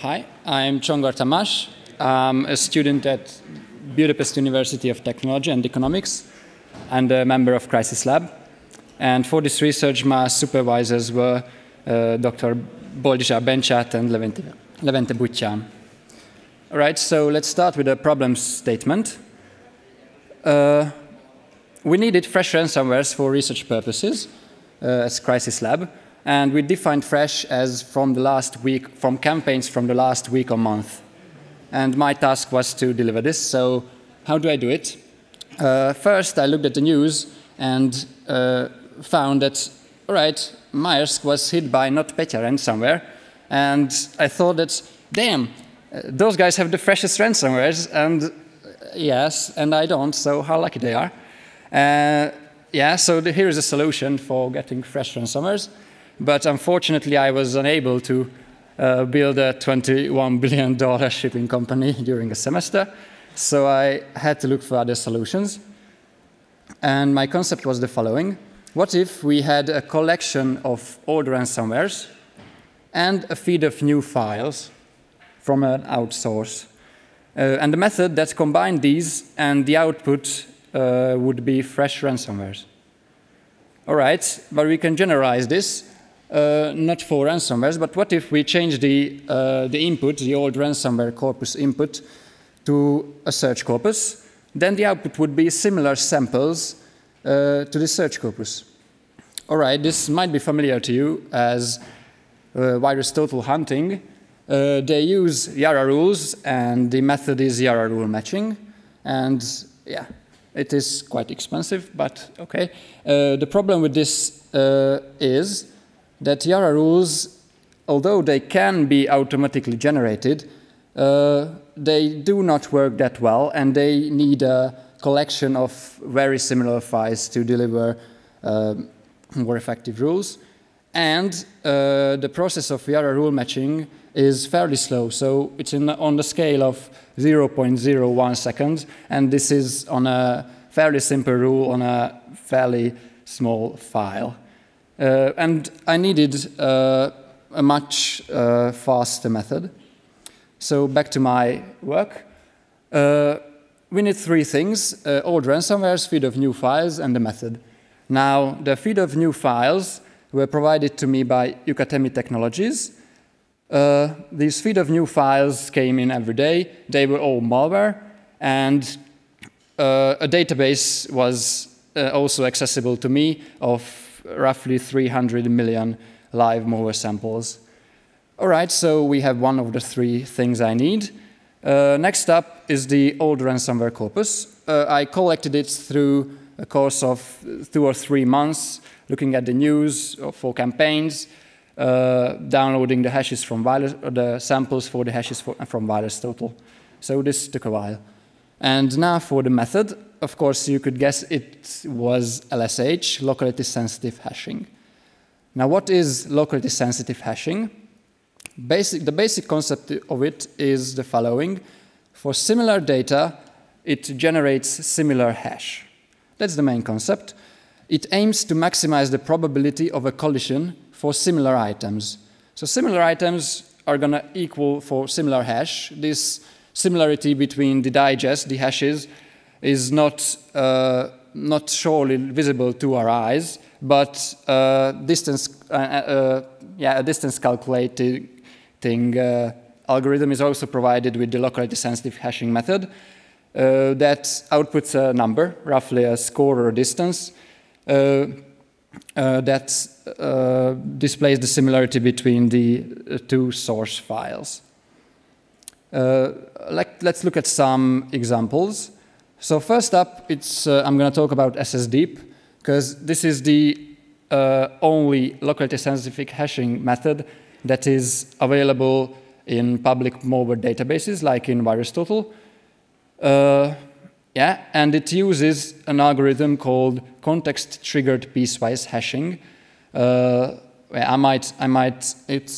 Hi, I'm Csongor Tamás. I'm a student at Budapest University of Technology and Economics and a member of Crisis Lab. And for this research, my supervisors were Dr. Boldizsár Bencsát and Levente Bucián. All right, so let's start with a problem statement. We needed fresh ransomwares for research purposes as Crisis Lab. And we defined fresh as from the last week, from campaigns from the last week or month. And my task was to deliver this. So how do I do it? First, I looked at the news and found that, all right, Maersk was hit by NotPetya ransomware. And I thought that, damn, those guys have the freshest ransomwares. And yes, and I don't, so how lucky they are. Yeah, so here is a solution for getting fresh ransomwares. But unfortunately, I was unable to build a $21 billion shipping company during a semester. So I had to look for other solutions. And my concept was the following. What if we had a collection of old ransomwares and a feed of new files from an outsource? And the method that combined these and the output would be fresh ransomwares. All right, but we can generalize this. Not for ransomwares, but what if we change the input, the old ransomware corpus input, to a search corpus? Then the output would be similar samples to the search corpus. All right, this might be familiar to you as VirusTotal hunting. They use YARA rules, and the method is YARA rule matching. And yeah, it is quite expensive, but OK. The problem with this is that YARA rules, although they can be automatically generated, they do not work that well, and they need a collection of very similar files to deliver more effective rules. And the process of YARA rule matching is fairly slow, so it's on the scale of 0.01 seconds, and this is on a fairly simple rule on a fairly small file. And I needed a much faster method. So back to my work. We need three things, old ransomwares, feed of new files, and the method. Now, the feed of new files were provided to me by Eucatemi Technologies. These feed of new files came in every day. They were all malware. And a database was also accessible to me of roughly 300 million live malware samples. All right, so we have one of the three things I need. Next up is the old ransomware corpus. I collected it through a course of 2 or 3 months, looking at the news for campaigns, downloading the hashes from the samples for the hashes from VirusTotal. So this took a while. And now for the method. Of course, you could guess it was LSH, Locality-Sensitive Hashing. Now, what is Locality-Sensitive Hashing? The basic concept of it is the following. For similar data, it generates similar hash. That's the main concept. It aims to maximize the probability of a collision for similar items. So similar items are going to equal for similar hash. This similarity between the digest, the hashes, is not surely visible to our eyes, but a distance calculating algorithm is also provided with the locality-sensitive hashing method that outputs a number, roughly a score or a distance, that displays the similarity between the two source files. Let's look at some examples. So first up, I'm going to talk about SSDeep, because this is the only locality-sensitive hashing method that is available in public malware databases, like in VirusTotal. And it uses an algorithm called context-triggered piecewise hashing. It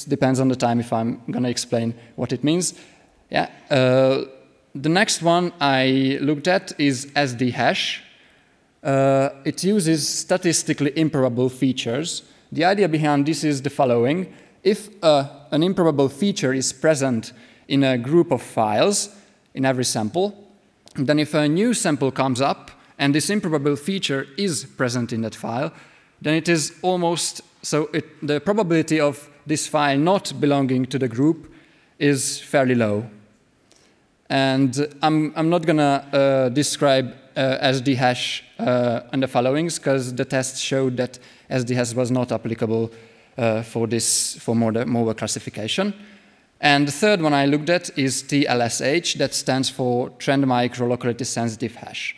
depends on the time if I'm going to explain what it means. Yeah. The next one I looked at is SDHash. It uses statistically improbable features. The idea behind this is the following. if an improbable feature is present in a group of files in every sample, then if a new sample comes up and this improbable feature is present in that file, then it is almost, the probability of this file not belonging to the group is fairly low. And I'm not going to describe SDHash and the followings, because the test showed that SDHash was not applicable for Mover classification. And the third one I looked at is TLSH, that stands for Trend Micro Locality Sensitive Hash.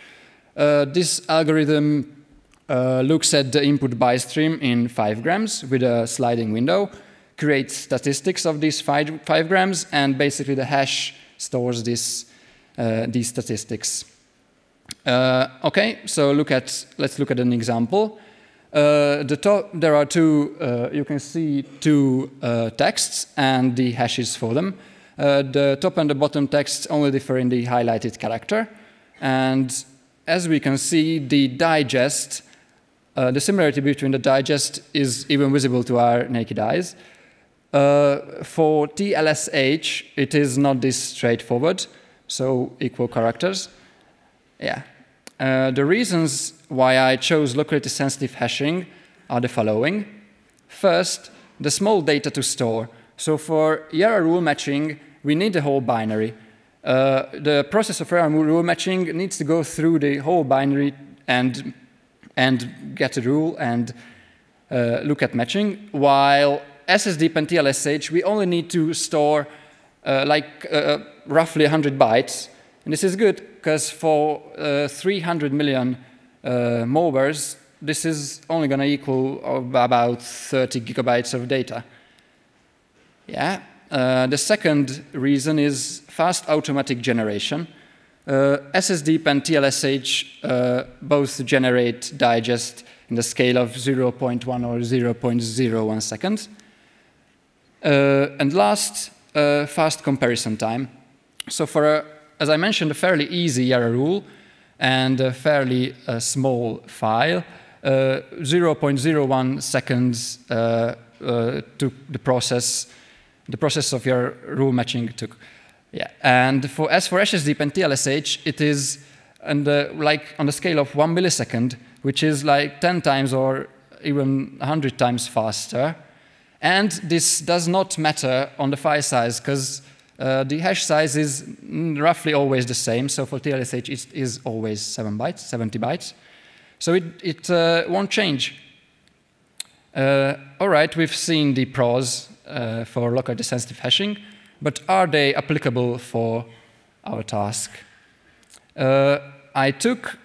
This algorithm looks at the input bias stream in 5 grams with a sliding window, creates statistics of these 5 grams, and basically the hash stores these statistics. Okay, so let's look at an example. There are two, you can see two texts and the hashes for them. The top and the bottom texts only differ in the highlighted character. And as we can see, the digest, the similarity between the digest is even visible to our naked eyes. For TLSH, it is not this straightforward, so equal characters. Yeah. The reasons why I chose locality-sensitive hashing are the following. First, the small data to store. So for YARA rule matching, we need the whole binary. The process of YARA rule matching needs to go through the whole binary and get a rule and look at matching, while SSDeep and TLSH, we only need to store roughly 100 bytes. And this is good, because for 300 million movers, this is only going to equal about 30 gigabytes of data. Yeah. The second reason is fast automatic generation. SSDeep and TLSH both generate digest in the scale of 0.1 or 0.01 seconds. And last, fast comparison time. So for a as I mentioned, a fairly easy YARA rule and a fairly small file. 0.01 seconds took the process of YARA rule matching took. Yeah. And as for SSDeep and TLSH, it is on the scale of 1 millisecond, which is like 10 times or even 100 times faster. And this does not matter on the file size, because the hash size is roughly always the same. So for TLSH, it is always 70 bytes. So it won't change. All right, we've seen the pros for locality-sensitive hashing, but are they applicable for our task? I took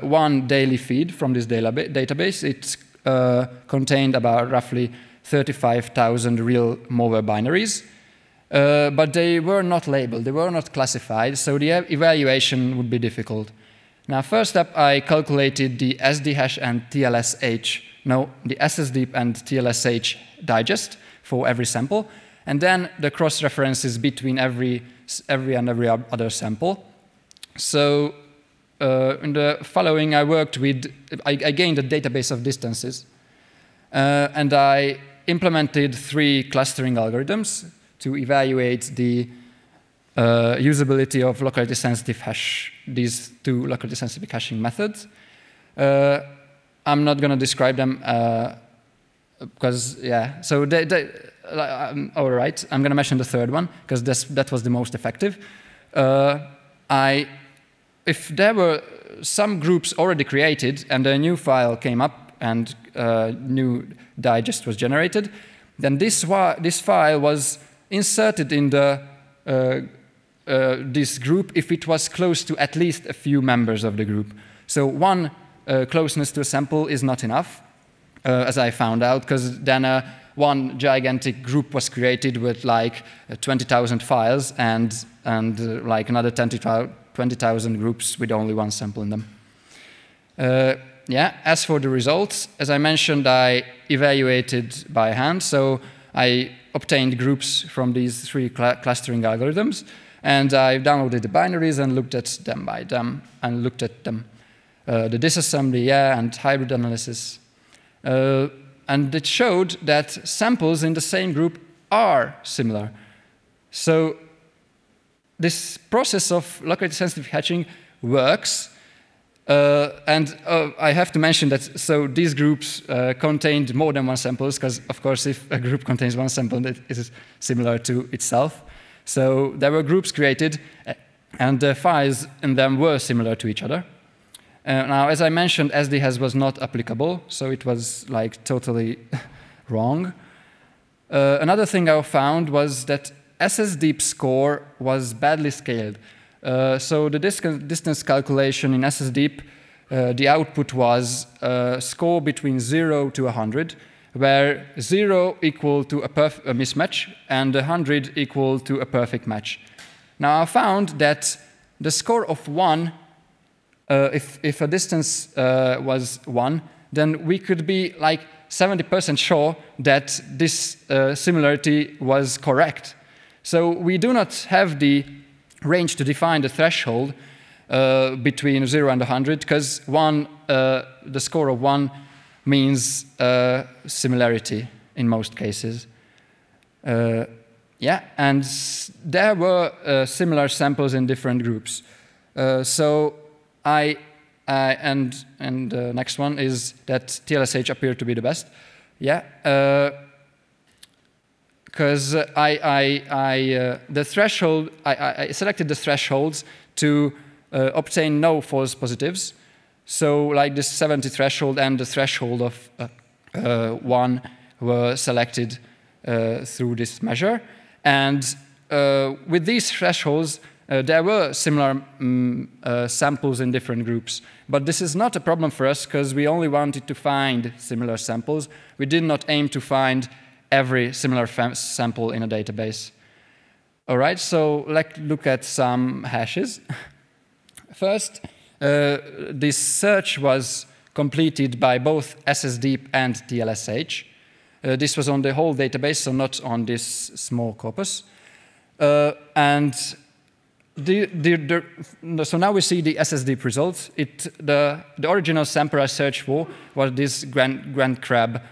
one daily feed from this database. It contained about roughly 35,000 real mover binaries. But they were not labeled, they were not classified, so the evaluation would be difficult. Now, first up, I calculated the SDHash and TLSH, no, the SSDeep and TLSH digest for every sample, and then the cross-references between every other sample. So, in the following, I gained a database of distances, and I implemented 3 clustering algorithms to evaluate the usability of locality-sensitive hash, these 2 locality-sensitive hashing methods. I'm not going to describe them because, yeah. So, all right, I'm going to mention the third one because that was the most effective. If there were some groups already created and a new file came up and new digest was generated, then this file was inserted in this group if it was close to at least a few members of the group. So one closeness to a sample is not enough, as I found out, because then one gigantic group was created with like 20,000 files and like another 20,000 groups with only one sample in them. Yeah, as for the results, as I mentioned, I evaluated by hand, so I obtained groups from these 3 clustering algorithms, and I downloaded the binaries and looked at them by them, and looked at them. The disassembly, yeah, and hybrid analysis. and it showed that samples in the same group are similar. So this process of locality-sensitive hashing works. And I have to mention that so these groups contained more than one sample, because, of course, if a group contains one sample, it is similar to itself. So there were groups created, and the files in them were similar to each other. Now, as I mentioned, SDHash was not applicable, so it was like totally wrong. Another thing I found was that SSDeep score was badly scaled. So the distance calculation in SSDeep, the output was a score between 0 to 100, where 0 equal to a mismatch and 100 equal to a perfect match. Now, I found that the score of 1, if a distance was 1, then we could be like 70% sure that this similarity was correct. So we do not have the range to define the threshold between 0 and 100, because the score of 1 means similarity in most cases. Yeah, and there were similar samples in different groups. So and the next one is that TLSH appeared to be the best. Yeah. Because I selected the thresholds to obtain no false positives. So like this 70 threshold and the threshold of 1 were selected through this measure. And with these thresholds, there were similar samples in different groups. But this is not a problem for us, because we only wanted to find similar samples. We did not aim to find every similar sample in a database. All right, so let's look at some hashes. First, this search was completed by both SSDeep and TLSH. This was on the whole database, so not on this small corpus. So now we see the SSDeep results. The original sample I searched for was this grand crab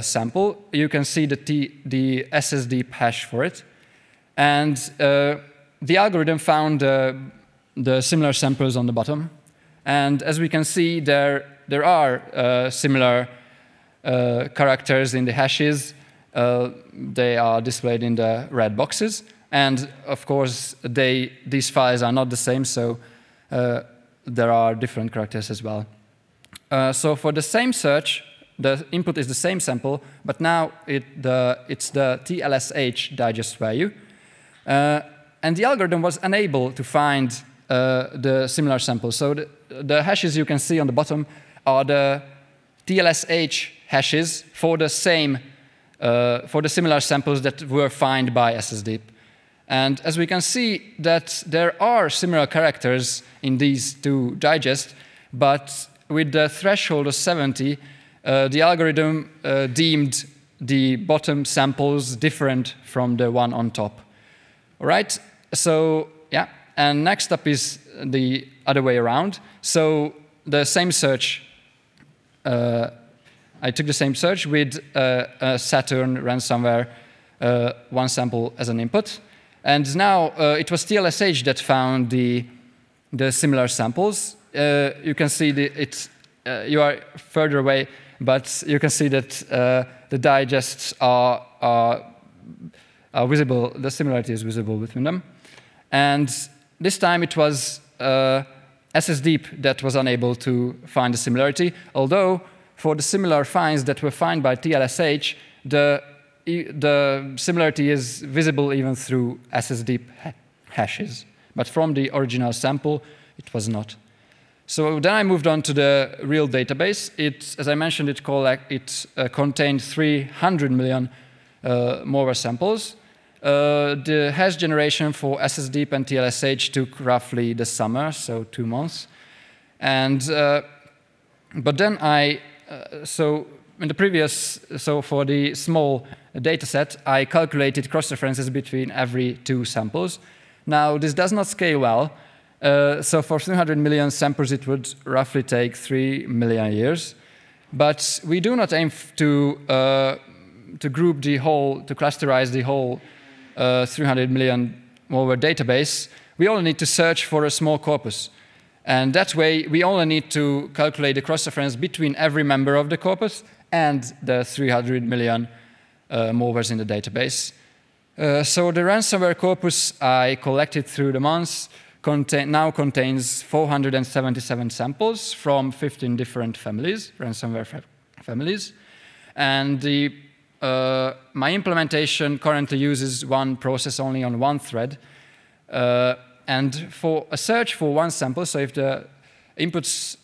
sample. You can see the SSDeep hash for it. And the algorithm found the similar samples on the bottom. And as we can see, there are similar characters in the hashes. They are displayed in the red boxes. And of course, these files are not the same, so there are different characters as well. So for the same search, the input is the same sample, but now it's the TLSH digest value. And the algorithm was unable to find the similar samples. So the hashes you can see on the bottom are the TLSH hashes for the same, for the similar samples that were found by SSDeep. And as we can see that there are similar characters in these two digests, but with the threshold of 70, the algorithm deemed the bottom samples different from the one on top. All right, so yeah, and next up is the other way around. So the same search, I took the same search with a Saturn ransomware, one sample as an input. And now it was TLSH that found the similar samples. You can see you are further away, but you can see that the digests are visible, the similarity is visible between them. And this time it was SSDeep that was unable to find the similarity, although for the similar finds that were found by TLSH, the similarity is visible even through SSDeep hashes. But from the original sample, it was not. So then I moved on to the real database. As I mentioned, it contained 300 million malware samples. The hash generation for SSDeep and TLSH took roughly the summer, so 2 months. And but then for the small dataset, I calculated cross-references between every two samples. Now this does not scale well. So for 300 million samples, it would roughly take 3 million years. But we do not aim to group the whole, to clusterize the whole 300 million malware database. We only need to search for a small corpus. And that way, we only need to calculate the cross-reference between every member of the corpus and the 300 million malwares in the database. So the ransomware corpus I collected through the months now contains 477 samples from 15 different families, ransomware families. And my implementation currently uses one process only on one thread. And for a search for one sample, so if the input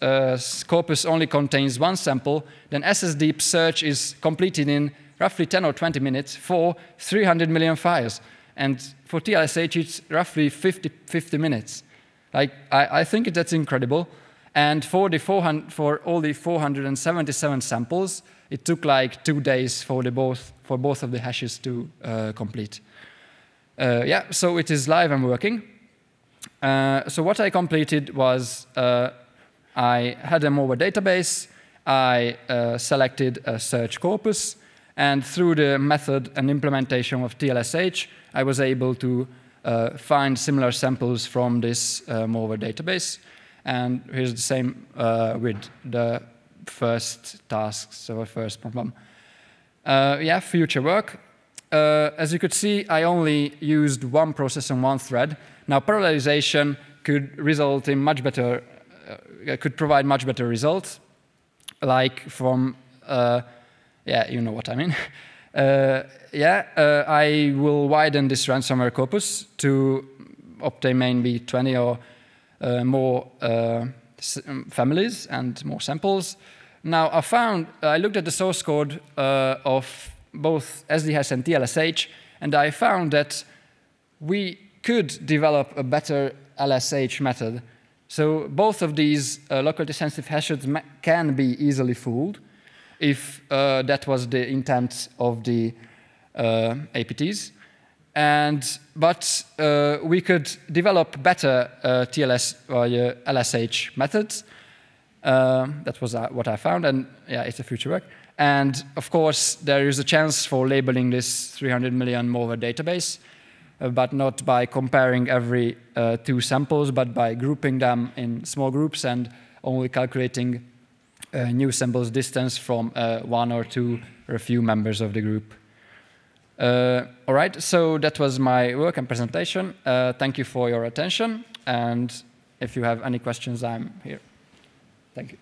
corpus only contains one sample, then SSDeep search is completed in roughly 10 or 20 minutes for 300 million files. And for TLSH, it's roughly 50 minutes. Like, I think that's incredible. And for all the 477 samples, it took like 2 days for both of the hashes to complete. Yeah, so it is live and working. So what I completed was I had a malware database. I selected a search corpus. And through the method and implementation of TLSH, I was able to find similar samples from this malware database. And here's the same with the first task, so our first problem. Yeah, future work. As you could see, I only used one process on one thread. Now, parallelization could result in much better, could provide much better results, like from yeah, you know what I mean. Yeah, I will widen this ransomware corpus to obtain maybe 20 or more families and more samples. Now, I looked at the source code of both SDHash and TLSH, and I found that we could develop a better LSH method. So both of these locality-sensitive hashes can be easily fooled, if that was the intent of the APTs. But we could develop better LSH methods. That was what I found, and yeah, it's a future work. And of course, there is a chance for labeling this 300 million malware database, but not by comparing every two samples, but by grouping them in small groups and only calculating new samples distance from one or two or a few members of the group. All right, so that was my work and presentation. Thank you for your attention, and if you have any questions, I'm here. Thank you.